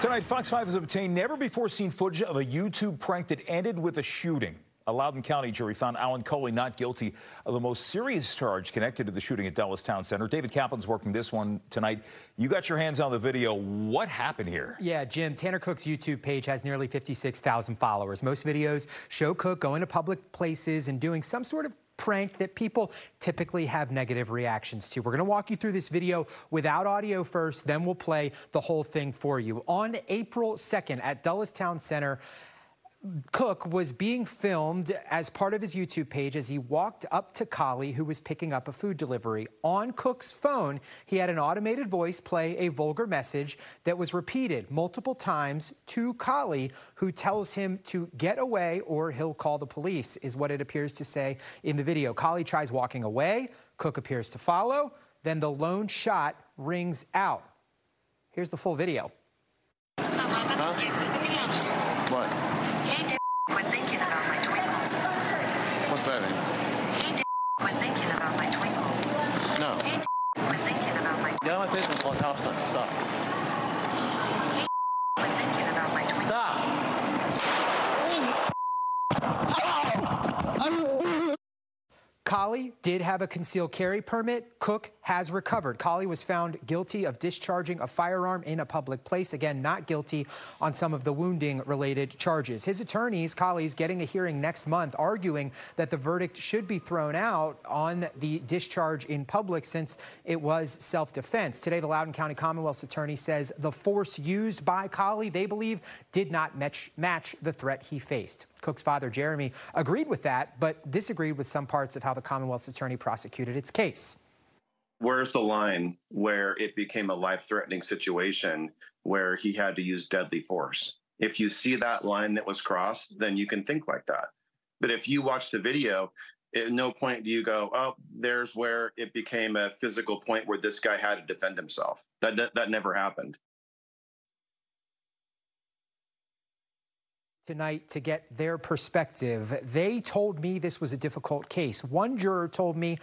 Tonight, Fox 5 has obtained never-before-seen footage of a YouTube prank that ended with a shooting. A Loudoun County jury found Alan Colie not guilty of the most serious charge connected to the shooting at Dulles Town Center. David Kaplan's working this one tonight. You got your hands on the video. What happened here? Yeah, Jim, Tanner Cook's YouTube page has nearly 56,000 followers. Most videos show Cook going to public places and doing some sort of prank that people typically have negative reactions to. We're going to walk you through this video without audio first, then we'll play the whole thing for you. On April 2nd at Dulles Town Center, Cook was being filmed as part of his YouTube page as he walked up to Colie, who was picking up a food delivery. On Cook's phone, he had an automated voice play a vulgar message that was repeated multiple times to Colie, who tells him to get away or he'll call the police, is what it appears to say in the video. Colie tries walking away. Cook appears to follow. Then the lone shot rings out. Here's the full video. What? Colie did have a concealed carry permit. Cook has recovered. Colie was found guilty of discharging a firearm in a public place. Again, not guilty on some of the wounding-related charges. His attorneys, Colie's, getting a hearing next month, arguing that the verdict should be thrown out on the discharge in public since it was self-defense. Today, the Loudoun County Commonwealth's attorney says the force used by Colie, they believe, did not match the threat he faced. Cook's father, Jeremy, agreed with that, but disagreed with some parts of how the Commonwealth's attorney prosecuted its case. Where's the line where it became a life-threatening situation where he had to use deadly force? If you see that line that was crossed, then you can think like that. But if you watch the video, at no point do you go, oh, there's where it became a physical point where this guy had to defend himself. That never happened. Tonight to get their perspective. They told me this was a difficult case. One juror told me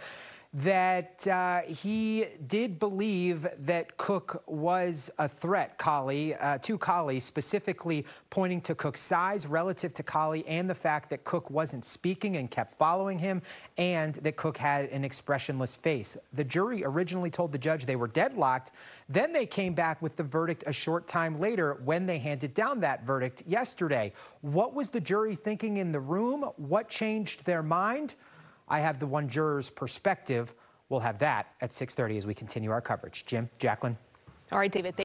that he did believe that Cook was a threat, to Colie, specifically pointing to Cook's size relative to Colie and the fact that Cook wasn't speaking and kept following him and that Cook had an expressionless face. The jury originally told the judge they were deadlocked. Then they came back with the verdict a short time later when they handed down that verdict yesterday. What was the jury thinking in the room? What changed their mind? I have the one juror's perspective. We'll have that at 6:30 as we continue our coverage. Jim, Jacqueline. All right, David.